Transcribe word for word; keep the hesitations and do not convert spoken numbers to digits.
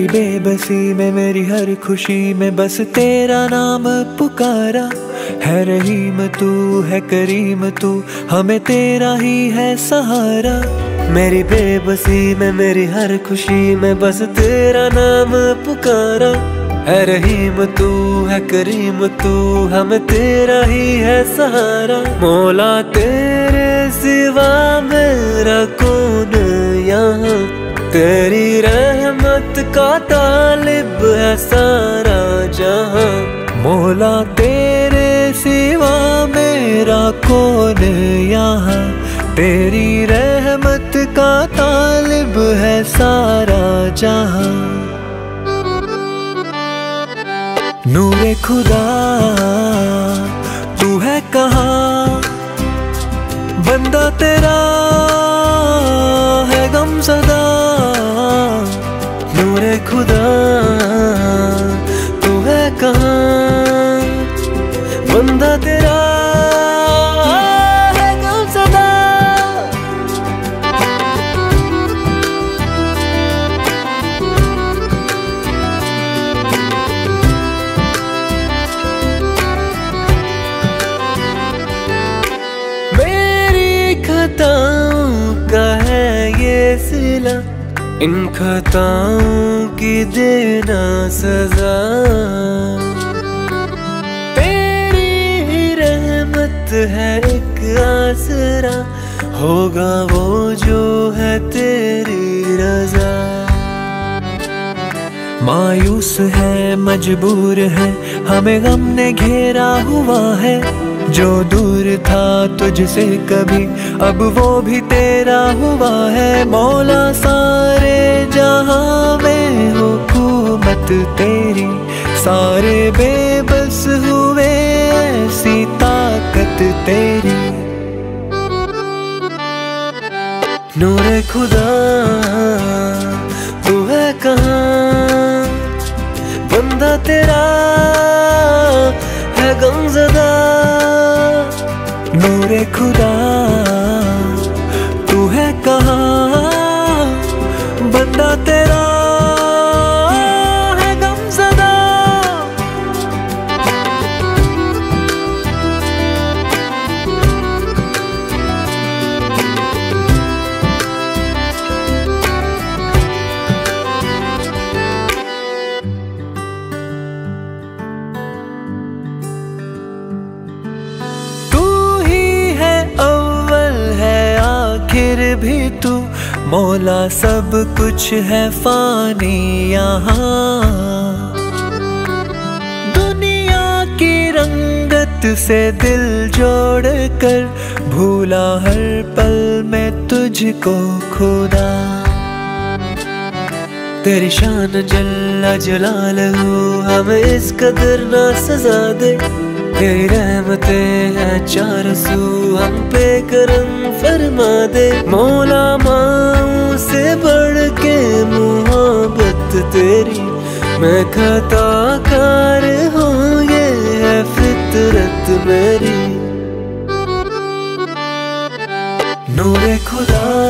मेरी बेबसी में मेरी हर खुशी में बस तेरा नाम पुकारा है। रहीम तू है करीम तू, हमें तेरा ही है सहारा। मेरी बेबसी में मेरी हर खुशी में बस तेरा नाम पुकारा है। रहीम तू है करीम तू, हमें तेरा ही है सहारा। मौला तेरे सिवा मेरा कौन यहाँ, तेरी रहमत का तालिब है सारा जहां। मौला तेरे सिवा मेरा कौन यहाँ, तेरी रहमत का तालिब है सारा जहां। नूरे खुदा तू है कहाँ, बंदा तेरा है गमज़दा। नूरे खुदा तू है कहाँ, बंदा तेरा है गमज़दा। मेरी खताओं का है ये सिला, इन खताओं की देना सजा। तेरी ही रहमत है एक आसरा, होगा वो जो है तेरी रजा। मायूस है मजबूर है, हमें गम ने घेरा हुआ है। जो दूर था तुझसे कभी अब वो भी तेरा हुआ है। मौला सारे जहां में हुकूमत तेरी, सारे बेबस हुए ऐसी ताकत तेरी। नूरे खुदा तू है कहाँ, बंदा तेरा है गमज़दा। नूरे खुदा तू है कहाँ, बंदा तेरा है गमज़दा। भी तू मौला सब कुछ है फानी यहाँ। दुनिया की रंगत से दिल जोड़ कर भूला हर पल में तुझको खुदा। तेरी शान जल्ला जलाल हो, हमें इस कदर ना सजा दे। तेरी रहमतें हैं चार सू, हम पे करम फरमा दे। मौला माँ से बढ़ के मोहब्बत तेरी, मैं खताकार हूँ ये है फितरत मेरी। नूरे खुदा